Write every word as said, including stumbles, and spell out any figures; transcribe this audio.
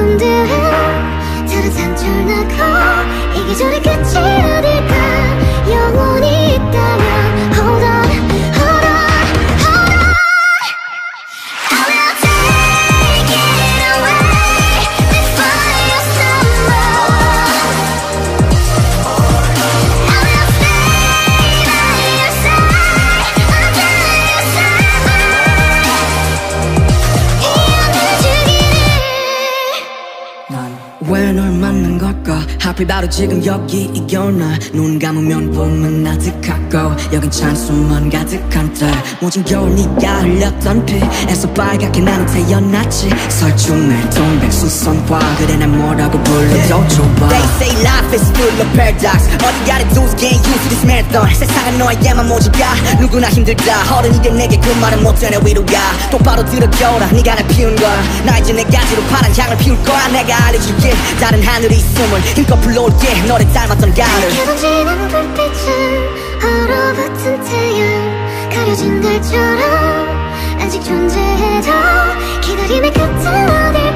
궁금해. 다른 상처를 낳고 이게 저리 끝이 아닐까. 영혼이 있다면 hold on. 왜 널 만난 걸까? 하필 바로 지금 여기 이 겨울날 눈 감으면 봄은 아득하고 여긴 찬수만 가득한 달 모진 겨울 네가 흘렸던 피에서 빨갛게 나는 태어났지. 설중에 동백수선과 그래 난 뭐라고 불러도 좋아. They say life is full of paradox. 어디가래 두스게임 유수리 스멜던 세상은 너에게만 모질까. 누구나 힘들다. 허른 이게 내게 그 말은 못되네 위로가. 똑바로 들어겨라 네가 날 피운 거야. 나 이제 내 가지로 파란 향을 피울 거야. 내가 알려줄게 다른 하늘이 숨을 힘껏 불러올게. 너를 닮았던 가을 밝게 던지는 불빛은 얼어붙은 태양 가려진 달처럼 아직 존재해도 기다림의 끝은 어디